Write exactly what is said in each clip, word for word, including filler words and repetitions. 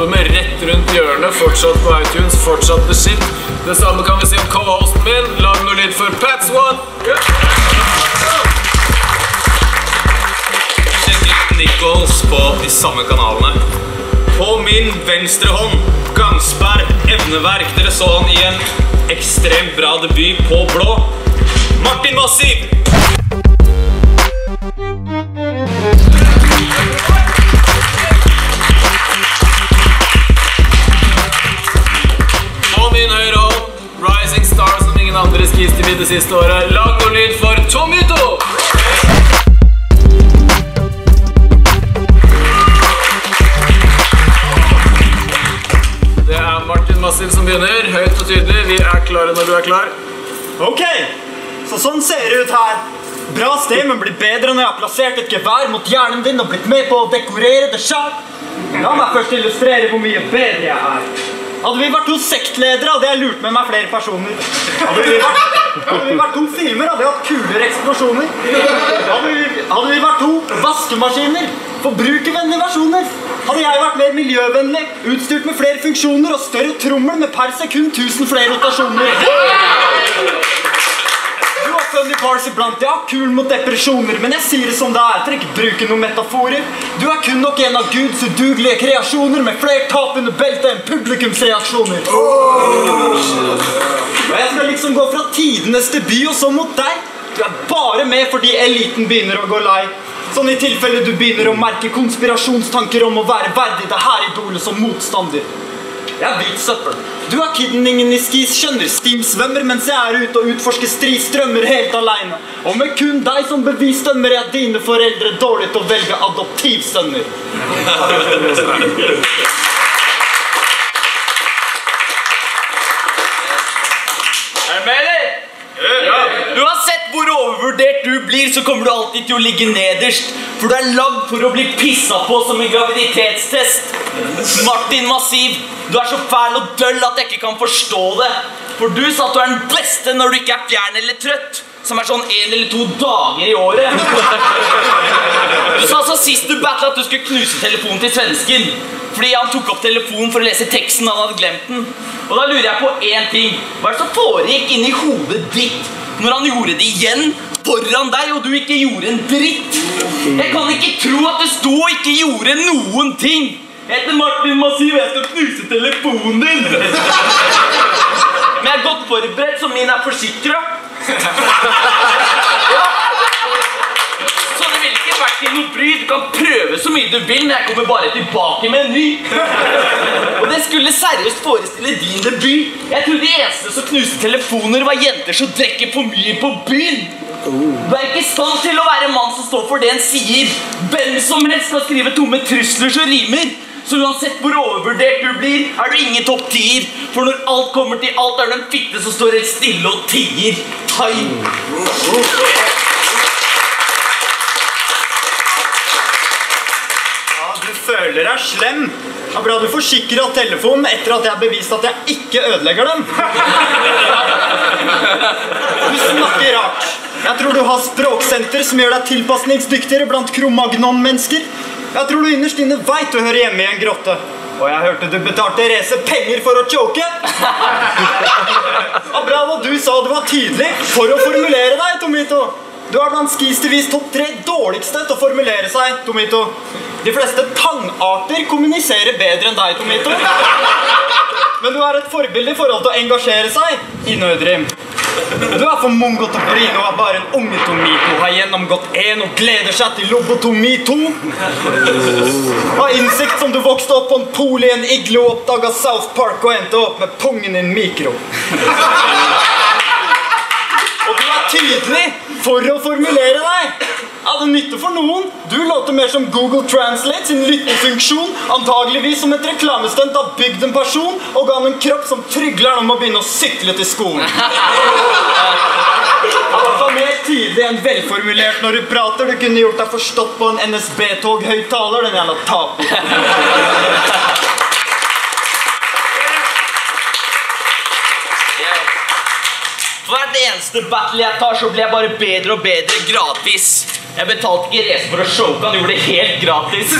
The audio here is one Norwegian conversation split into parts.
jobber med rett rundt hjørnet, fortsatt på iTunes, fortsatt med shit. Det samme kan vi si om co-hosten min. Lag noe lyd for Pats One! Sjekk ut Nichols på de samme kanalene. På min venstre hånd, Gansberg Evneverk. Dere så han i en ekstremt bra debut på Blå. Martin Massiv! Andre skis til det siste året. Lag noe lyd for Tomito! Det er Martin Massiv som begynner. Høyt og tydelig. Vi er klare når du er klar. Ok, så sånn ser det ut her. Bra sted, men blir bedre når jeg har plassert et gevær mot hjernen din og blitt med på å dekorere det selv. La meg først illustrere hvor mye bedre jeg er. Hadde vi vært to sektledere, hadde jeg lurt med meg flere personer. Hadde vi vært, hadde vi vært to filmer, hadde jeg hatt kulere eksplosjoner. Hadde vi, hadde vi vært to vaskemaskiner, forbrukervennlige versjoner. Hadde jeg vært mer miljøvennlig, utstyrt med flere funksjoner og større trommel med per sekund tusen flere rotasjoner. Du har funny bars iblant, jeg har kul mot depresjoner, men jeg sier det som det er, for ikke bruke noen metaforer. Du er kun nok en av Guds udugelige kreasjoner, med flere tap under beltet enn publikumsreaksjoner. Og jeg skal liksom gå fra tidenes debut og så mot deg. Du er bare med fordi eliten begynner å gå lei. Sånn i tilfelle du begynner å merke konspirasjonstanker om å være verdig det her idolet som motstander. Jeg er hvit søppel. Du er kidningen i skis, skjønner stimsvømmer, mens jeg er ute og utforsker stristrømmer helt alene. Og med kun deg som bevis dømmer jeg dine foreldre dårlig til å velge adoptivsønner. Er det med deg? Ja! Du har sett hvor overvurdert du blir, så kommer du alltid til å ligge nederst. For du er lagd for å bli pisset på som en graviditetstest. Martin Massiv, du er så fæl og døll at jeg ikke kan forstå det. For du sa at du er den beste når du ikke er fjern eller trøtt, som er sånn en eller to dager i året. Du sa så sist du battlet at du skulle knuse telefonen til svensken, fordi han tok opp telefonen for å lese teksten, han hadde glemt den. Og da lurer jeg på en ting. Hva er det som foregikk inn i hodet ditt når han gjorde det igjen foran deg og du ikke gjorde en dritt? Jeg kan ikke tro at du stod og ikke gjorde noen ting. Jeg heter Martin Massiv, jeg skal knuse telefonen din. Men jeg er godt forberedt, så min er forsikret. Ja. Så det vil ikke vært til noe bry. Du kan prøve så mye du vil, men jeg kommer bare tilbake med en ny. Og det skulle seriøst forestille din debut. Jeg trodde de eneste som knuste telefoner var jenter som drekker for mye på byen. Du er ikke i stand til å være en mann som står for det en sier. Hvem som helst kan skrive tomme trusler som rimer. Så uansett hvor overvurdert du blir, er du ingen topp tier. For når alt kommer til alt, er du en fitte som står helt stille og tier. Time. Ja, du føler deg slem. Det er bra du forsikrer av telefonen etter at jeg har bevist at jeg ikke ødelegger den. Du snakker rart. Jeg tror du har språksenter som gjør deg tilpasningsdyktigere blant Cro-Magnon-mennesker. Jeg tror du innerst inne vet å høre hjemme i en grotte. Og jeg hørte du betalte Rese penger for å choke. Og bra hva du sa, du var tydelig for å formulere deg, Tomito. Du er blant skistevis topp tre dårligste til å formulere seg, Tomito. De fleste tangarter kommuniserer bedre enn deg, Tomito. Men du er et forbilde i forhold til å engasjere seg i nødrim. Du er for mongo til å bli, nå er bare en unge Tomito. Har gjennomgått en og gleder seg til lobotomito. Har innsikt som du vokste opp på en pol i en iglo, oppdaget South Park og endte opp med pungen i en mikro. Og du er tydelig for å formulere deg. Er det nytte for noen? Du låter mer som Google Translate, sin lyttefunksjon, antageligvis som et reklamestunt har bygd en person og ga han en kropp som trygler han om å begynne å sykle til skolen. Altså mer tydelig enn velformulert når du prater. Du kunne gjort deg forstått på en N S B-tog høyttaler, den jævla taper. Hvert eneste battle jeg tar, så blir jeg bare bedre og bedre gratis. Jeg betalte ikke Resen for å show, han gjorde det helt gratis.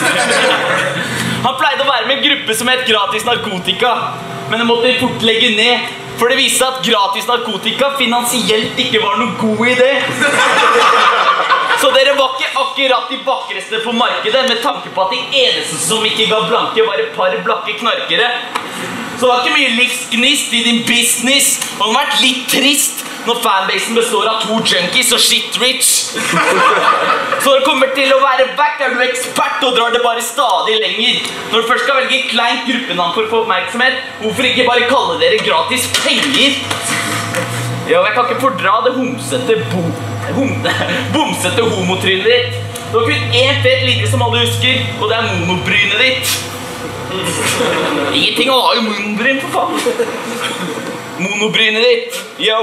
Han pleide å være med en gruppe som het Gratis Narkotika, men det måtte fort legge ned, for det viste at gratis narkotika finansielt ikke var noen god idé. Så dere var ikke akkurat de vakreste på markedet, med tanke på at de eneste som ikke ga blanke var et par blakke knarkere. Så det var ikke mye livsgnist i din business, og det har vært litt trist når fanbasen består av to junkies og shit rich. Så når det kommer til å være back, er du ekspert og drar det bare stadig lenger. Når du først skal velge kleint gruppenavn for å få oppmerksomhet, hvorfor ikke bare kalle dere gratis penger? Ja, jeg kan ikke fordra det homsete bo... Bomsette homotrynet ditt. Det var kun en fet linje som alle husker, og det er monobrynet ditt. Ingenting å ha jo monobryn, for faen. Monobrynet ditt. Yo.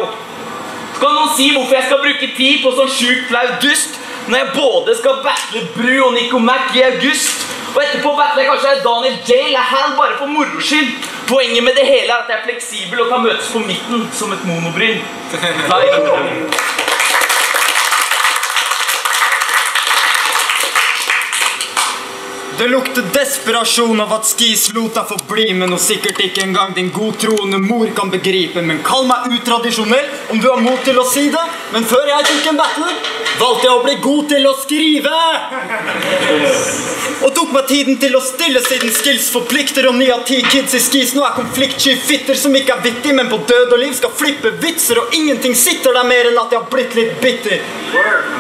Kan noen si hvorfor jeg skal bruke tid på sånn sjukt flau dust, når jeg både skal battle Bru og Nico Mack i august, og etterpå battle jeg kanskje Daniel J, eller han bare for moro skyld. Poenget med det hele er at jeg er fleksibel og kan møtes på midten som et monobryn. Nei. Det lukter desperasjon av at Skis lot deg få bli, men og sikkert ikke engang din godtroende mor kan begripe. Men kall meg utradisjonell, om du har mot til å si det. Men før jeg tok en battle, valgte jeg å bli god til å skrive. Og tok meg tiden til å stille siden Skils forplikter, og ni av ti kids i Skis nå er konfliktsky fitter som ikke er vittig, men på død og liv skal flippe vitser, og ingenting sitter der mer enn at jeg har blitt litt bitter.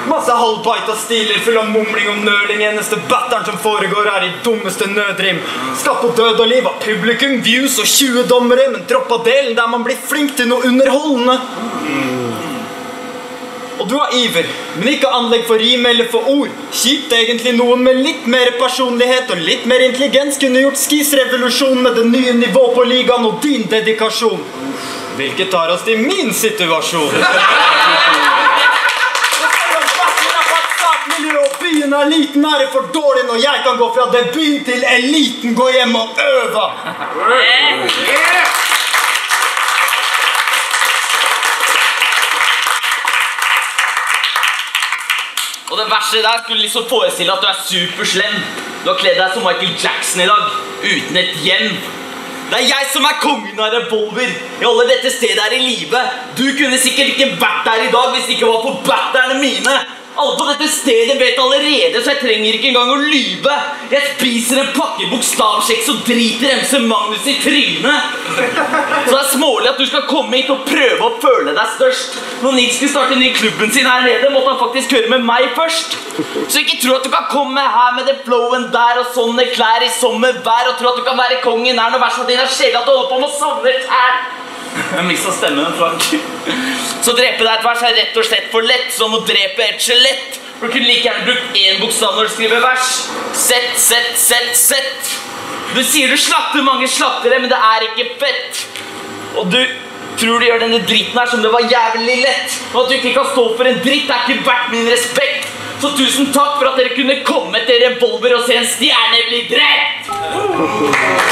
Masse halvbite av stiler full av mumling og nøling. Eneste batteren som foregår er i dummeste nødrim. Skatt på død og liv av publikum, views og tjue dommere, men dropp av delen der man blir flink til noe underholdende. Og du har iver, men ikke anlegg for rim eller for ord. Kjipt egentlig, noen med litt mer personlighet og litt mer intelligens kunne gjort Skis revolusjon med det nye nivå på ligaen og din dedikasjon. Hvilket tar oss til min situasjon. Byen er liten, er det for dårlig når jeg kan gå fra debut til eliten, gå hjem og øve. Og det verste der skulle liksom forestille at du er superslem. Du har kledd deg som Michael Jackson i dag, uten et hjem. Det er jeg som er kongen av Revolver. I alle dette stedet er i livet. Du kunne sikkert ikke vært der i dag hvis det ikke var for batterne mine. Alle på dette stedet vet allerede, så jeg trenger ikke engang å lyve. Jeg spiser en pakke bokstavsjeks og driter M C Magnus i trynet. Så det er smålig at du skal komme hit og prøve å føle deg størst. Når Nils skulle starte ny klubben sin her nede, måtte han faktisk høre med meg først. Så ikke tro at du kan komme her med det flowen der og sånne klær i sommervær, og tro at du kan være kongen her når versen din er sjela til å holde på med å savne tær. Jeg mistet stemmen, Frank. Så drepe deg et vers er rett og slett for lett, som å drepe et skjelett. For du kunne like gjerne brukt én bokstav når du skriver vers. Sett, sett, sett, sett. Du sier du slakter mange slaktere, men det er ikke fett. Og du tror du gjør denne dritten her som det var jævlig lett. Og at du ikke kan stå for en dritt er ikke verdt min respekt. Så tusen takk for at dere kunne komme til Revolver og se en stjerne bli drept.